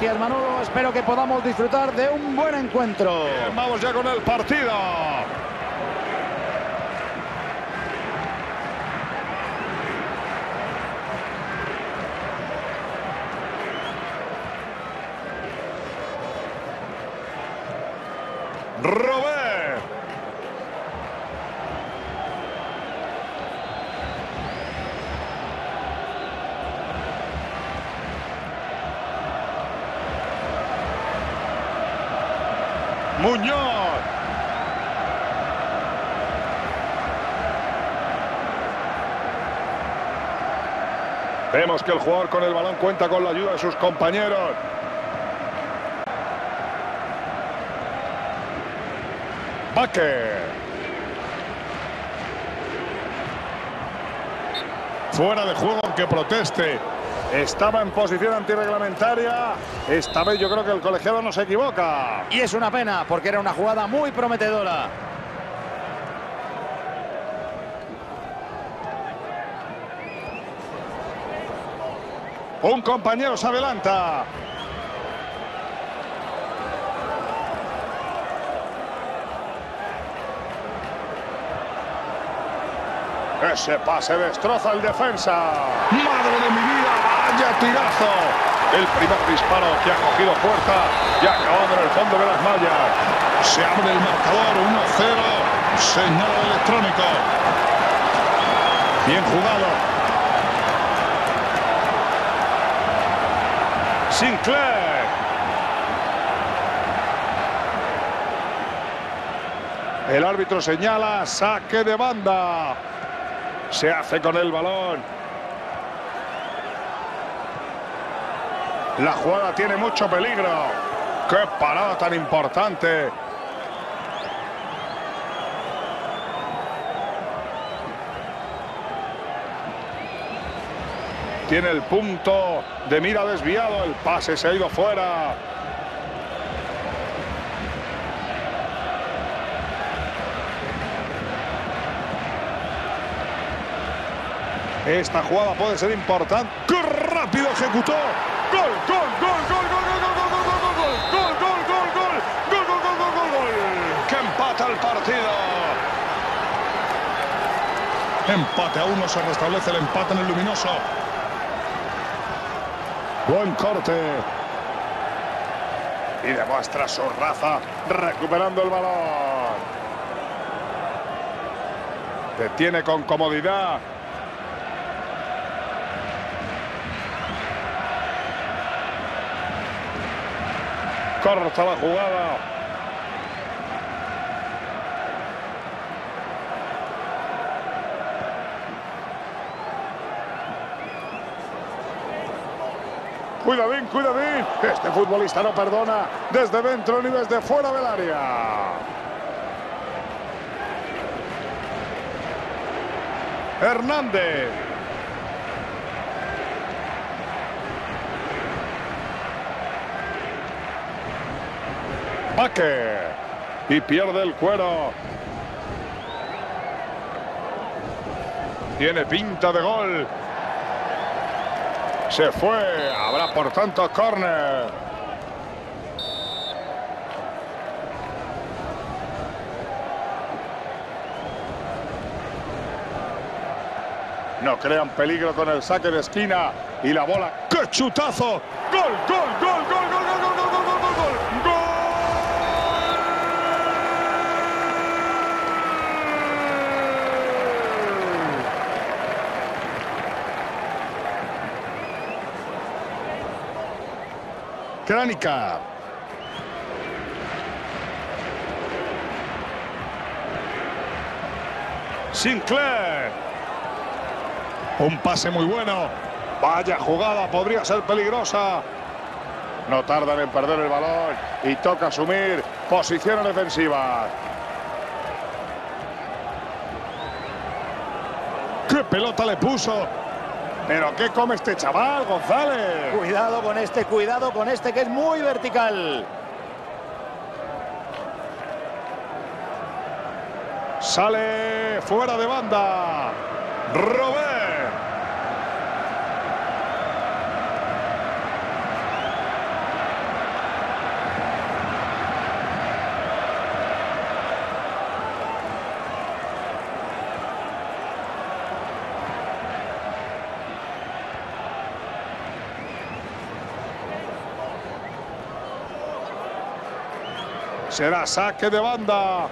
Gracias, Manolo. Espero que podamos disfrutar de un buen encuentro. Bien, vamos ya con el partido. Robert. Muñoz. Vemos que el jugador con el balón cuenta con la ayuda de sus compañeros. Baker. Fuera de juego, aunque proteste. Estaba en posición antirreglamentaria. Esta vez yo creo que el colegiado no se equivoca. Y es una pena, porque era una jugada muy prometedora. Un compañero se adelanta. Ese pase destroza el defensa. ¡Madre de mi vida! ¡Vaya tirazo! El primer disparo que ha cogido fuerza y ha acabado en el fondo de las mallas. Se abre el marcador 1-0. Señal electrónico. Bien jugado. Sinclair. El árbitro señala saque de banda. Se hace con el balón. La jugada tiene mucho peligro. ¡Qué parada tan importante! Tiene el punto de mira desviado. El pase se ha ido fuera. Esta jugada puede ser importante. ¡Qué rápido ejecutó! ¡Gol, gol, gol, gol, gol, gol, gol, gol, gol, gol, gol, gol, gol, gol, gol, gol, gol, gol, gol! ¡Que empata el partido! Empate a uno, se restablece el empate en el luminoso. Buen corte. Y demuestra su raza recuperando el balón. Detiene con comodidad. Corta la jugada. Cuidadín, cuidadín. Este futbolista no perdona desde dentro ni desde fuera del área. Hernández. Baker. Y pierde el cuero. Tiene pinta de gol. Se fue. Habrá por tanto córner. No crean peligro con el saque de esquina. Y la bola. ¡Qué chutazo! ¡Gol, gol, gol, gol, gol, gol, gol, gol, gol, gol, gol! Crónica. Sinclair. Un pase muy bueno. Vaya jugada, podría ser peligrosa. No tardan en perder el balón y toca asumir posiciones defensivas. ¡Qué pelota le puso! ¿Pero qué come este chaval, González? Cuidado con este que es muy vertical. Sale fuera de banda. Robert. Será saque de banda.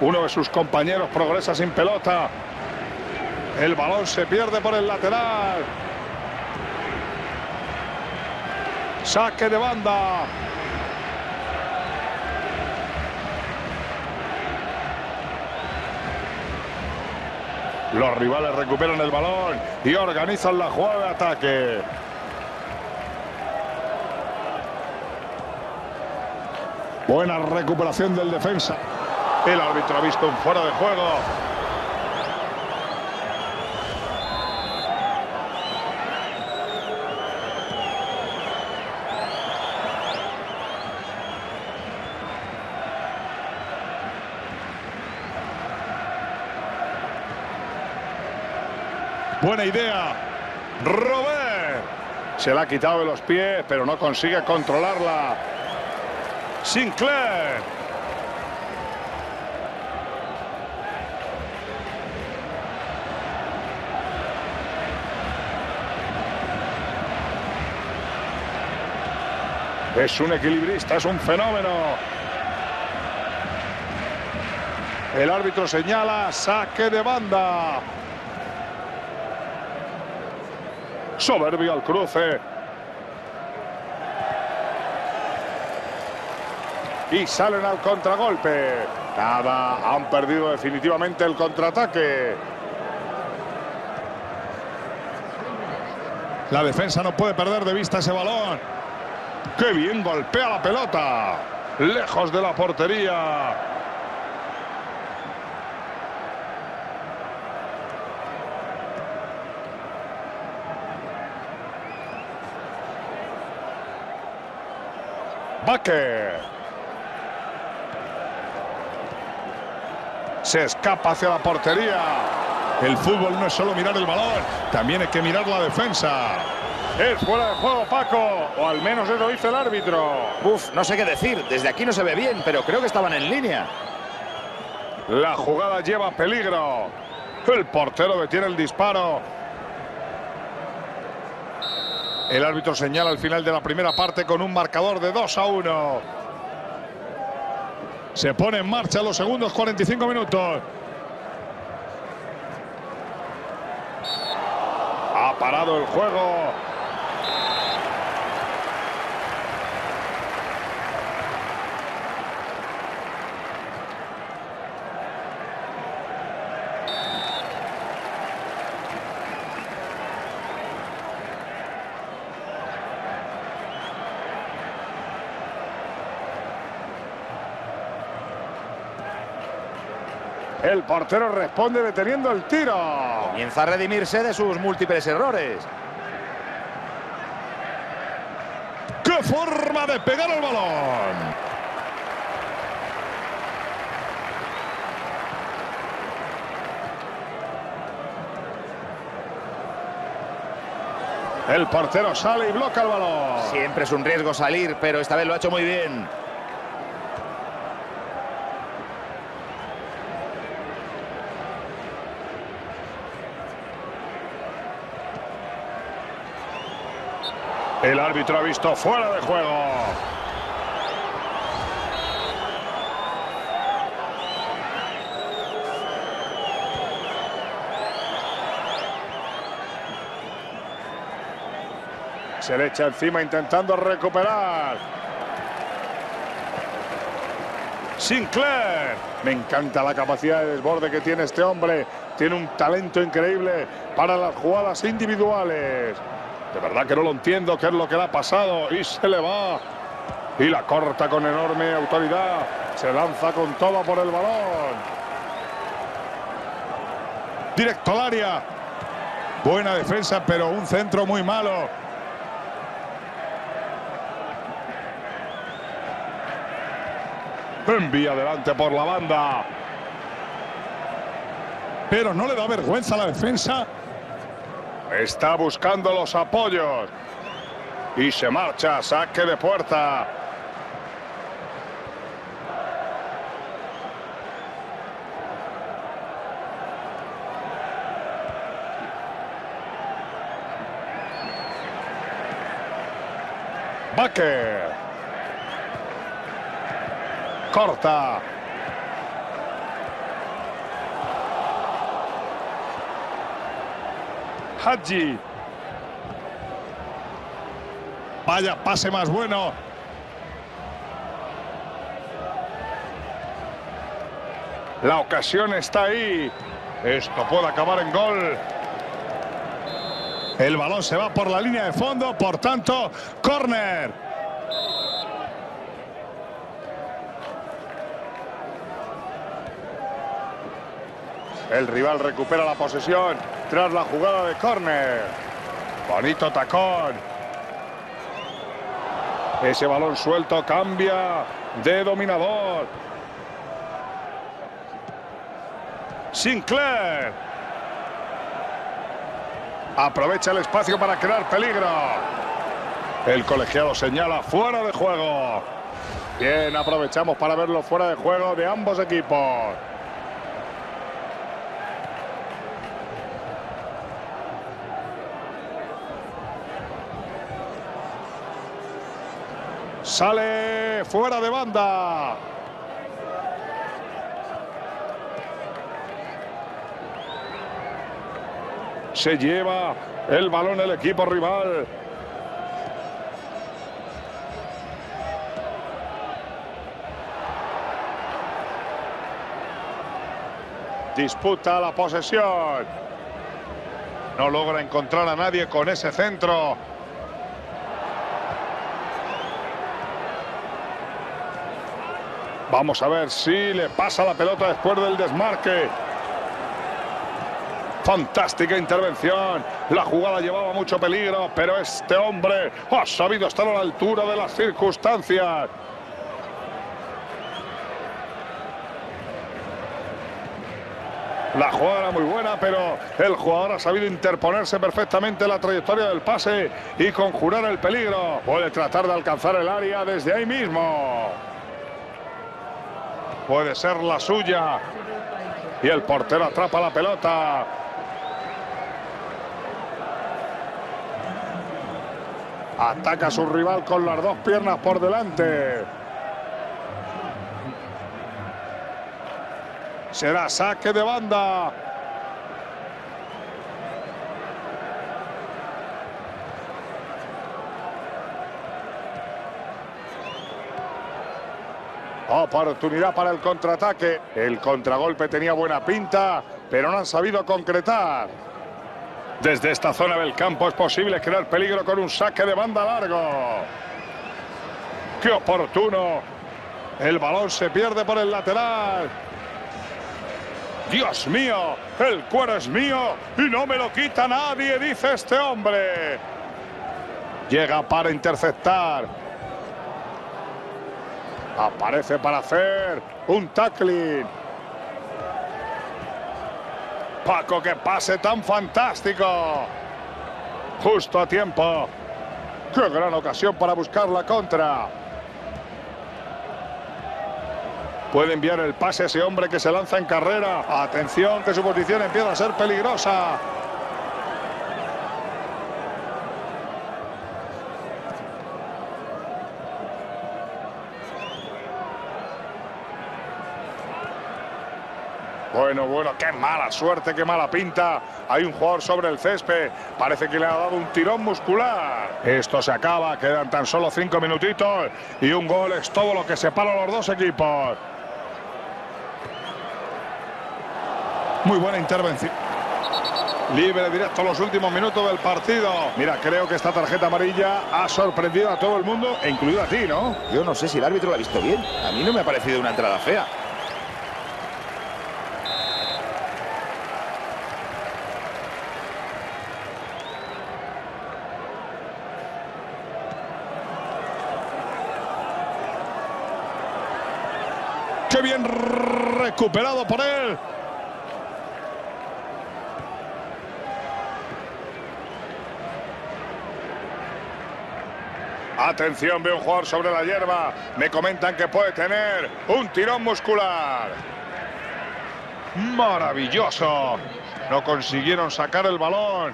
Uno de sus compañeros progresa sin pelota. El balón se pierde por el lateral. Saque de banda. Los rivales recuperan el balón y organizan la jugada de ataque. Buena recuperación del defensa. El árbitro ha visto un fuera de juego. Buena idea. Robert se la ha quitado de los pies, pero no consigue controlarla. Sinclair. Es un equilibrista, es un fenómeno. El árbitro señala saque de banda. Soberbio al cruce. Y salen al contragolpe. Nada, han perdido definitivamente el contraataque. La defensa no puede perder de vista ese balón. ¡Qué bien golpea la pelota! Lejos de la portería. Baker. Se escapa hacia la portería. El fútbol no es solo mirar el balón, también hay que mirar la defensa. Es fuera de juego, Paco, o al menos eso dice el árbitro. Uf, no sé qué decir, desde aquí no se ve bien, pero creo que estaban en línea. La jugada lleva peligro. El portero detiene el disparo. El árbitro señala el final de la primera parte con un marcador de 2-1. Se pone en marcha los segundos 45 minutos. Ha parado el juego. El portero responde deteniendo el tiro. Comienza a redimirse de sus múltiples errores. ¡Qué forma de pegar el balón! El portero sale y bloquea el balón. Siempre es un riesgo salir, pero esta vez lo ha hecho muy bien. El árbitro ha visto fuera de juego. Se le echa encima intentando recuperar. Sinclair. Me encanta la capacidad de desborde que tiene este hombre. Tiene un talento increíble para las jugadas individuales. De verdad que no lo entiendo, qué es lo que le ha pasado. Y se le va. Y la corta con enorme autoridad. Se lanza con todo por el balón. Directo al área. Buena defensa, pero un centro muy malo. Envía adelante por la banda. Pero no le da vergüenza a la defensa. Está buscando los apoyos. Y se marcha, saque de puerta. Baker. corta. Hadji. Vaya pase más bueno. La ocasión está ahí. Esto puede acabar en gol. El balón se va por la línea de fondo, por tanto, córner. El rival recupera la posesión tras la jugada de córner. Bonito tacón. Ese balón suelto cambia de dominador. Sinclair. Aprovecha el espacio para crear peligro. El colegiado señala fuera de juego. Bien, aprovechamos para verlo fuera de juego de ambos equipos. Sale fuera de banda. Se lleva el balón el equipo rival. Disputa la posesión. No logra encontrar a nadie con ese centro. Vamos a ver si le pasa la pelota después del desmarque. Fantástica intervención, la jugada llevaba mucho peligro, pero este hombre ha sabido estar a la altura de las circunstancias. La jugada era muy buena, pero el jugador ha sabido interponerse perfectamente en la trayectoria del pase y conjurar el peligro. Puede tratar de alcanzar el área desde ahí mismo. Puede ser la suya. Y el portero atrapa la pelota. Ataca a su rival con las dos piernas por delante. Será saque de banda. Oportunidad para el contraataque. El contragolpe tenía buena pinta, pero no han sabido concretar. Desde esta zona del campo es posible crear peligro con un saque de banda largo. ¡Qué oportuno! El balón se pierde por el lateral. ¡Dios mío! ¡El cuero es mío! ¡Y no me lo quita nadie! Dice este hombre. Llega para interceptar. Aparece para hacer un tackling. Paco, qué pase tan fantástico. Justo a tiempo. Qué gran ocasión para buscar la contra. Puede enviar el pase a ese hombre que se lanza en carrera. Atención, que su posición empieza a ser peligrosa. Bueno, qué mala suerte, qué mala pinta. Hay un jugador sobre el césped. Parece que le ha dado un tirón muscular. Esto se acaba, quedan tan solo 5 minutitos. Y un gol es todo lo que separa a los dos equipos. Muy buena intervención. Libre directo los últimos minutos del partido. Mira, creo que esta tarjeta amarilla ha sorprendido a todo el mundo, e incluido a ti, ¿no? Yo no sé si el árbitro la ha visto bien. A mí no me ha parecido una entrada fea. ¡Qué bien recuperado por él! Atención, veo un jugador sobre la hierba. Me comentan que puede tener un tirón muscular. ¡Maravilloso! No consiguieron sacar el balón.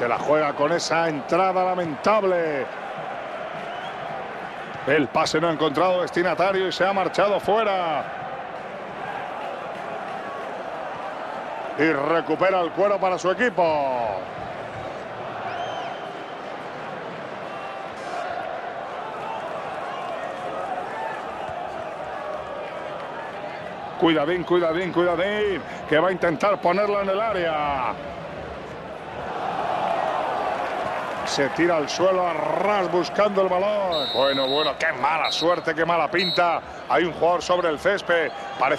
Se la juega con esa entrada lamentable. El pase no ha encontrado destinatario y se ha marchado fuera. Y recupera el cuero para su equipo. Cuidadín, cuidadín, cuidadín, que va a intentar ponerla en el área. Se tira al suelo a ras buscando el balón. Bueno, qué mala suerte, qué mala pinta. Hay un jugador sobre el césped. Parece